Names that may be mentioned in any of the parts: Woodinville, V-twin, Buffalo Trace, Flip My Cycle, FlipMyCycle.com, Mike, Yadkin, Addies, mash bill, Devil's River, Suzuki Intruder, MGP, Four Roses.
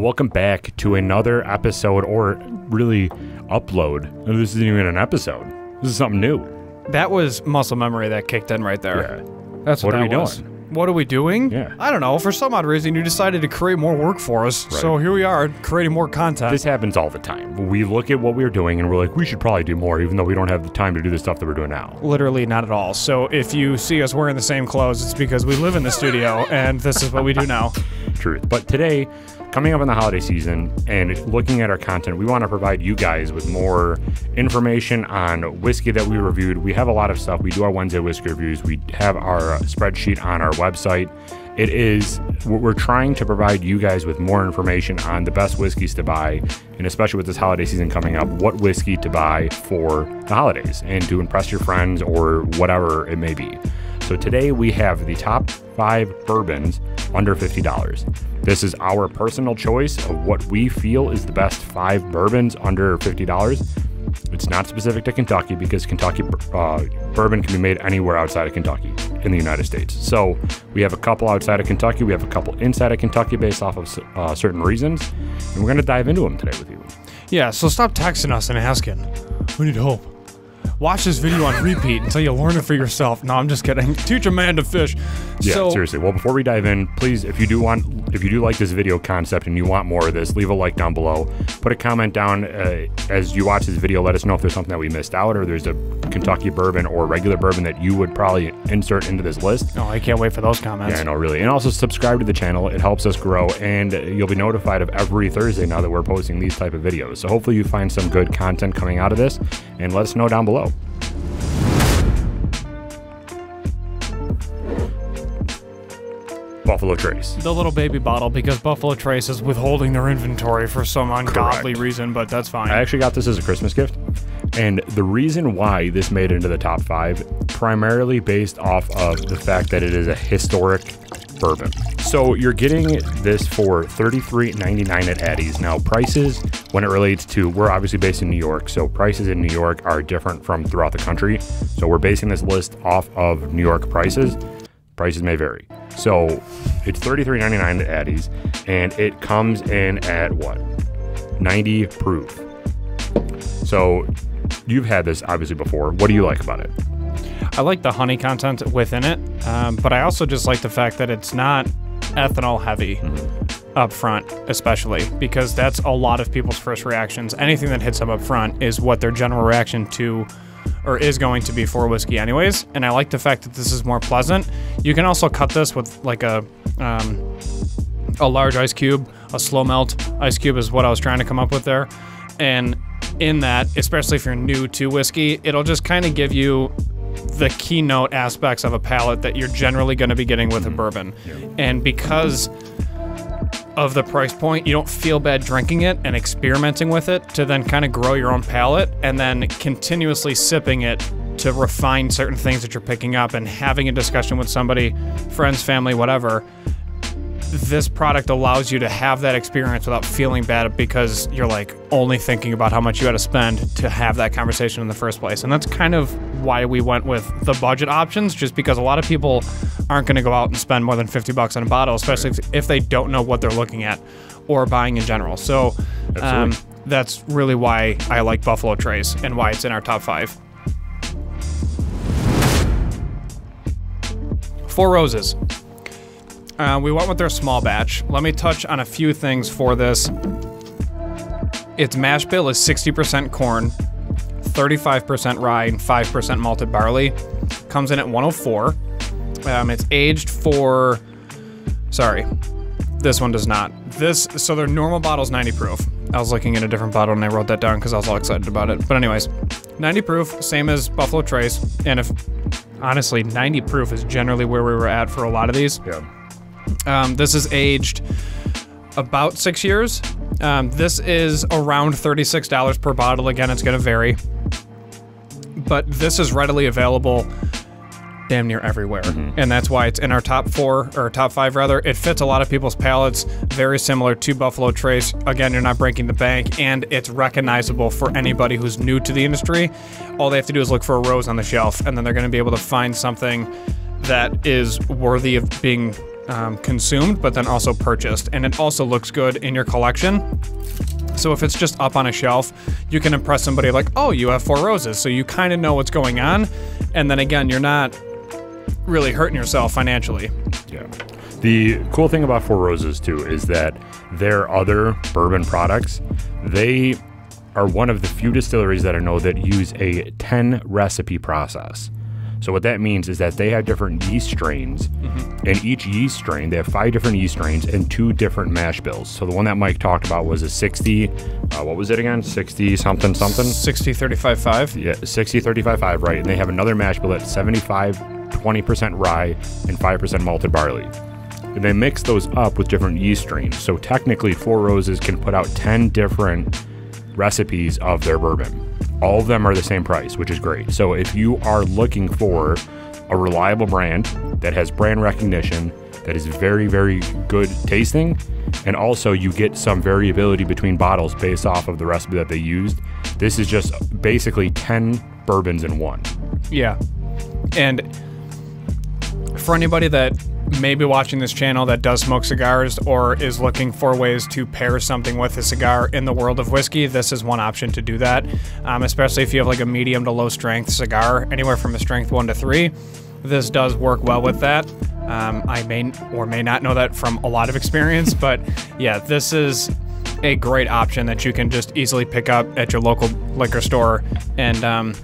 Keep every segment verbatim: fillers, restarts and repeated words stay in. Well, welcome back to another episode, or really upload. This isn't even an episode. This is something new. That was muscle memory that kicked in right there. Yeah. That's what, what are that we was. doing? What are we doing? Yeah. I don't know. For some odd reason, you decided to create more work for us. Right. So here we are, creating more content. This happens all the time. We look at what we're doing and we're like, we should probably do more, even though we don't have the time to do the stuff that we're doing now. Literally not at all. So if you see us wearing the same clothes, it's because we live in the studio and this is what we do now. Truth. But today, coming up in the holiday season and looking at our content, we want to provide you guys with more information on whiskey that we reviewed. We have a lot of stuff. We do our Wednesday whiskey reviews. We have our spreadsheet on our website. It is, we're trying to provide you guys with more information on the best whiskeys to buy, and especially with this holiday season coming up, what whiskey to buy for the holidays and to impress your friends or whatever it may be. So today we have the top five bourbons under fifty dollars. This is our personal choice of what we feel is the best five bourbons under fifty dollars. It's not specific to Kentucky because Kentucky uh, bourbon can be made anywhere outside of Kentucky in the United States. So we have a couple outside of Kentucky. We have a couple inside of Kentucky based off of uh, certain reasons. And we're going to dive into them today with you. Yeah, so stop texting us and asking. We need help. Watch this video on repeat until you learn it for yourself. No, I'm just kidding. Teach a man to fish. Yeah, so, seriously. Well, before we dive in, please, if you do want, if you do like this video concept and you want more of this, leave a like down below. Put a comment down uh, as you watch this video. Let us know if there's something that we missed out or there's a Kentucky bourbon or regular bourbon that you would probably insert into this list. Oh, I can't wait for those comments. Yeah, I know, really. And also subscribe to the channel. It helps us grow, and you'll be notified of every Thursday now that we're posting these type of videos. So hopefully you find some good content coming out of this, and let us know down below. Buffalo Trace. The little baby bottle, because Buffalo Trace is withholding their inventory for some ungodly Correct. reason, but that's fine. I actually got this as a Christmas gift, and the reason why this made it into the top five, primarily based off of the fact that it is a historic bourbon. So you're getting this for thirty-three ninety-nine at Addies. Now prices, when it relates to, we're obviously based in New York, so prices in New York are different from throughout the country. So we're basing this list off of New York prices. Prices may vary. So it's thirty-three ninety-nine at Addies, and it comes in at what? ninety proof. So you've had this obviously before. What do you like about it? I like the honey content within it, um, but I also just like the fact that it's not ethanol heavy mm-hmm. up front, especially, because that's a lot of people's first reactions. Anything that hits them up front is what their general reaction to or is going to be for whiskey anyways, and I like the fact that this is more pleasant. You can also cut this with like a um, a large ice cube, a slow melt ice cube is what I was trying to come up with there, and in that, especially if you're new to whiskey, it'll just kind of give you the keynote aspects of a palate that you're generally going to be getting with a bourbon. Yeah. And because of the price point, you don't feel bad drinking it and experimenting with it to then kind of grow your own palate and then continuously sipping it to refine certain things that you're picking up and having a discussion with somebody, friends, family, whatever. This product allows you to have that experience without feeling bad because you're like only thinking about how much you had to spend to have that conversation in the first place. And that's kind of why we went with the budget options, just because a lot of people aren't going to go out and spend more than fifty bucks on a bottle, especially if, if they don't know what they're looking at or buying in general. So um, that's really why I like Buffalo Trace and why it's in our top five. Four Roses. Uh, we went with their small batch. Let me touch on a few things for this. Its mash bill is sixty percent corn, thirty-five percent rye, and five percent malted barley. Comes in at one oh four. Um, it's aged for, sorry, this one does not. This, so their normal bottle is ninety proof. I was looking at a different bottle and I wrote that down because I was all excited about it. But anyways, ninety proof, same as Buffalo Trace. And if, honestly, ninety proof is generally where we were at for a lot of these. Yeah. Um, this is aged about six years. Um, this is around thirty-six dollars per bottle. Again, it's going to vary. But this is readily available damn near everywhere. Mm-hmm. And that's why it's in our top four, or top five rather. It fits a lot of people's palates, very similar to Buffalo Trace. Again, you're not breaking the bank, and it's recognizable for anybody who's new to the industry. All they have to do is look for a rose on the shelf, and then they're going to be able to find something that is worthy of being um, consumed, but then also purchased. And it also looks good in your collection. So if it's just up on a shelf, you can impress somebody like, oh, you have Four Roses. So you kind of know what's going on. And then again, you're not really hurting yourself financially. Yeah. The cool thing about Four Roses, too, is that their other bourbon products, they are one of the few distilleries that I know that use a ten recipe process. So what that means is that they have different yeast strains, mm-hmm. and each yeast strain, they have five different yeast strains and two different mash bills. So the one that Mike talked about was a sixty, uh, what was it again? sixty something something? sixty thirty-five five. Yeah, sixty thirty-five five, right. And they have another mash bill at seventy-five, twenty percent rye and five percent malted barley. And they mix those up with different yeast strains. So technically Four Roses can put out ten different recipes of their bourbon. All of them are the same price, which is great. So if you are looking for a reliable brand that has brand recognition, that is very, very good tasting, and also you get some variability between bottles based off of the recipe that they used, this is just basically ten bourbons in one. Yeah. And for anybody that may be watching this channel that does smoke cigars or is looking for ways to pair something with a cigar in the world of whiskey, this is one option to do that, um, especially if you have like a medium to low strength cigar, anywhere from a strength one to three. This does work well with that. Um, I may or may not know that from a lot of experience, but yeah, this is a great option that you can just easily pick up at your local liquor store and, um,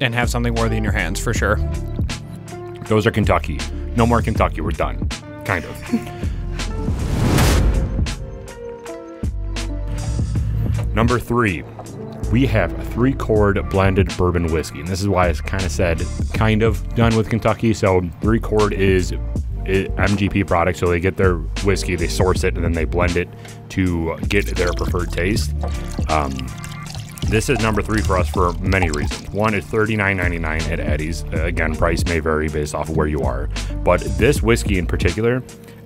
and have something worthy in your hands for sure. Those are Kentucky. No more Kentucky, we're done. Kind of. Number three, we have a Three Cord blended bourbon whiskey. And this is why it's kind of said, kind of done with Kentucky. So Three Cord is M G P product. So they get their whiskey, they source it, and then they blend it to get their preferred taste. Um, This is number three for us for many reasons. One is thirty-nine ninety-nine at Addies. Uh, again, price may vary based off of where you are. But this whiskey in particular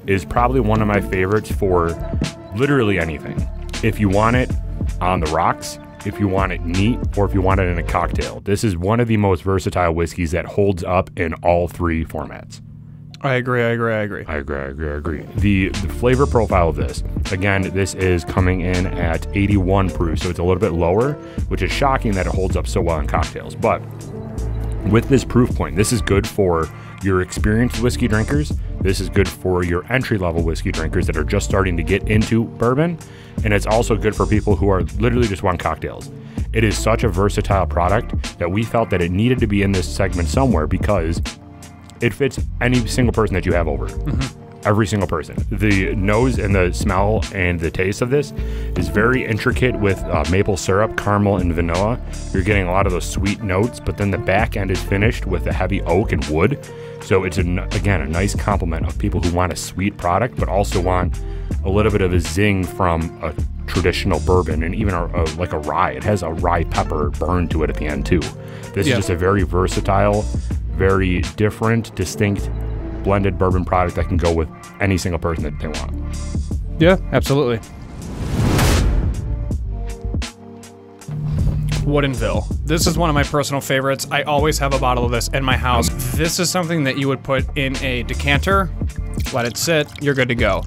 is probably one of my favorites for literally anything. If you want it on the rocks, if you want it neat, or if you want it in a cocktail, this is one of the most versatile whiskeys that holds up in all three formats. I agree, I agree, I agree. I agree, I agree, I agree. The, the flavor profile of this, again, this is coming in at eighty-one proof, so it's a little bit lower, which is shocking that it holds up so well in cocktails. But with this proof point, this is good for your experienced whiskey drinkers. This is good for your entry-level whiskey drinkers that are just starting to get into bourbon. And it's also good for people who are literally just want cocktails. It is such a versatile product that we felt that it needed to be in this segment somewhere because it fits any single person that you have over. Mm-hmm. Every single person. The nose and the smell and the taste of this is very intricate with uh, maple syrup, caramel, and vanilla. You're getting a lot of those sweet notes, but then the back end is finished with a heavy oak and wood. So it's, an, again, a nice complement of people who want a sweet product, but also want a little bit of a zing from a traditional bourbon and even a, a, like a rye. It has a rye pepper burn to it at the end too. This yeah. is just a very versatile, very different, distinct, blended bourbon product that can go with any single person that they want. Yeah, absolutely. Woodinville. This is one of my personal favorites. I always have a bottle of this in my house. This is something that you would put in a decanter, let it sit, you're good to go.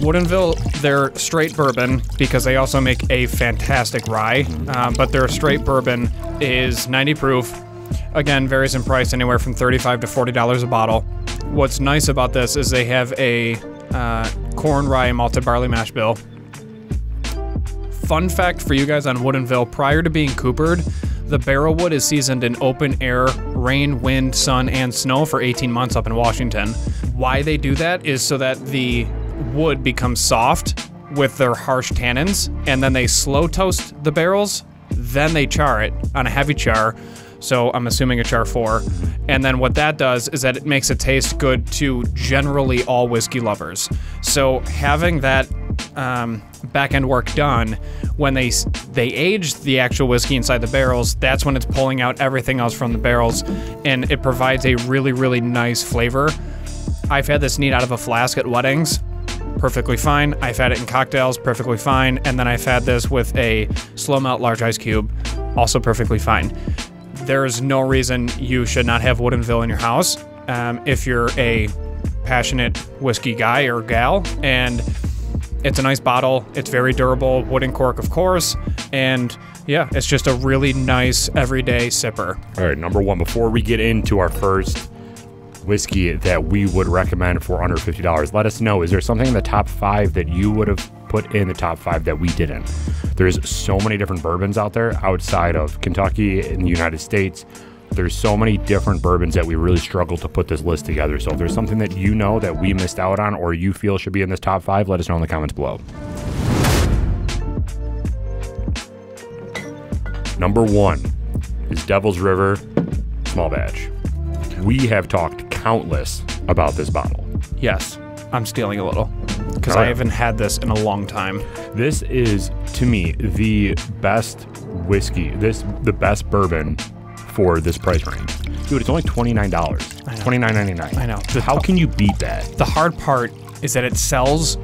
Woodinville, they're straight bourbon because they also make a fantastic rye, um, but their straight bourbon is ninety proof. Again, varies in price anywhere from thirty-five to forty dollars a bottle. What's nice about this is they have a uh, corn, rye, and malted barley mash bill. Fun fact for you guys on Woodinville, prior to being coopered, the barrel wood is seasoned in open air, rain, wind, sun, and snow for eighteen months up in Washington. Why they do that is so that the wood becomes soft with their harsh tannins, and then they slow toast the barrels, then they char it on a heavy char. So I'm assuming a char four. And then what that does is that it makes it taste good to generally all whiskey lovers. So having that um, back end work done, when they they age the actual whiskey inside the barrels, that's when it's pulling out everything else from the barrels. And it provides a really, really nice flavor. I've had this neat out of a flask at weddings. Perfectly fine. I've had it in cocktails. Perfectly fine. And then I've had this with a slow melt large ice cube. Also perfectly fine. There is no reason you should not have Woodinville in your house. Um, if you're a passionate whiskey guy or gal, and it's a nice bottle. It's very durable, wooden cork, of course, and yeah, it's just a really nice everyday sipper. All right, number one, before we get into our first whiskey that we would recommend for under fifty dollars, let us know, is there something in the top five that you would have put in the top five that we didn't? There's so many different bourbons out there outside of Kentucky in the United States. There's so many different bourbons that we really struggle to put this list together. So if there's something that you know that we missed out on or you feel should be in this top five, let us know in the comments below. Number one is Devil's River Small Batch. We have talked countless about this bottle. Yes, I'm stealing a little because I haven't had this in a long time. This is, to me, the best whiskey, this the best bourbon for this price range. Dude, it's only twenty-nine dollars, twenty-nine ninety-nine. I know. How can you beat that? The hard part is that it sells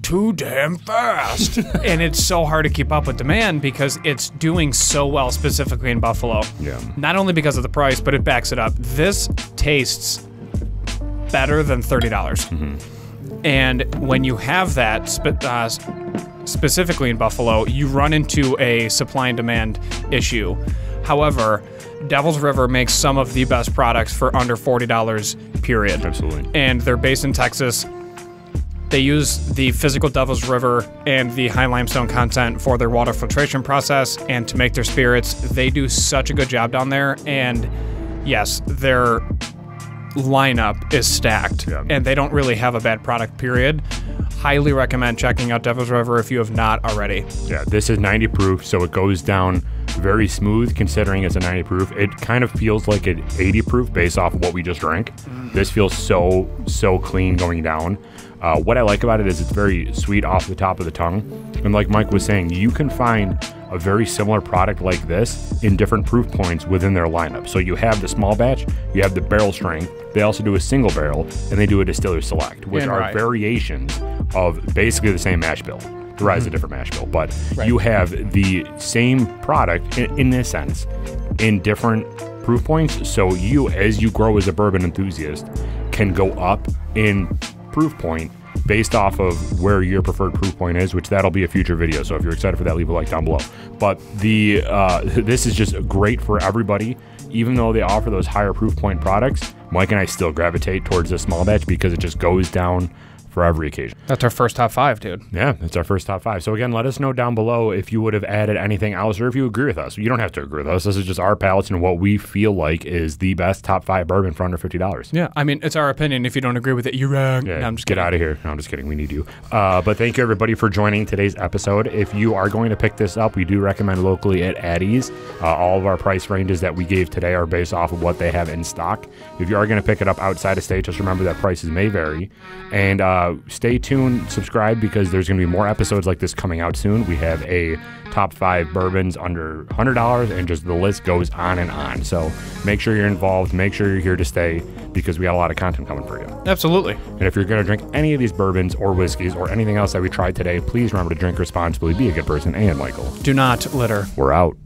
too damn fast. And it's so hard to keep up with demand because it's doing so well, specifically in Buffalo. Yeah. Not only because of the price, but it backs it up. This tastes better than thirty dollars. Mm-hmm. And when you have that, sp uh, specifically in Buffalo, you run into a supply and demand issue. However, Devil's River makes some of the best products for under forty dollars, period. Absolutely. And they're based in Texas. They use the physical Devil's River and the high limestone content for their water filtration process and to make their spirits. They do such a good job down there. And yes, their lineup is stacked. Yeah. And they don't really have a bad product, period. Highly recommend checking out Devil's River if you have not already. Yeah, this is ninety proof, so it goes down very smooth considering it's a ninety proof. It kind of feels like an eighty proof based off of what we just drank. Mm. This feels so, so clean going down. Uh, what I like about it is it's very sweet off the top of the tongue. And like Mike was saying, you can find a very similar product like this in different proof points within their lineup. So you have the small batch, you have the barrel strength. They also do a single barrel and they do a distiller select, which and are right. variations of basically the same mash bill. The rise mm-hmm. of different mash bill, but right. you have the same product in, in this sense in different proof points. So you, as you grow as a bourbon enthusiast, can go up in proof point based off of where your preferred proof point is, which that'll be a future video. So if you're excited for that, leave a like down below. But the uh, this is just great for everybody. Even though they offer those higher proof point products, Mike and I still gravitate towards the small batch because it just goes down for every occasion. That's our first top five, dude. Yeah, that's our first top five. So again, let us know down below if you would have added anything else or if you agree with us. You don't have to agree with us. This is just our palates and what we feel like is the best top five bourbon for under fifty dollars. Yeah, I mean, it's our opinion. If you don't agree with it, you're wrong. Yeah, no, I'm just get kidding. out of here. No, I'm just kidding. We need you. Uh, but thank you, everybody, for joining today's episode. If you are going to pick this up, we do recommend locally at Addies. Uh, all of our price ranges that we gave today are based off of what they have in stock. If you are going to pick it up outside of state, just remember that prices may vary. And uh, Uh, stay tuned, subscribe, because there's going to be more episodes like this coming out soon. We have a top five bourbons under one hundred dollars, and just the list goes on and on. So make sure you're involved. Make sure you're here to stay, because we got a lot of content coming for you. Absolutely. And if you're going to drink any of these bourbons or whiskeys or anything else that we tried today, please remember to drink responsibly, be a good person, and Michael, do not litter. We're out.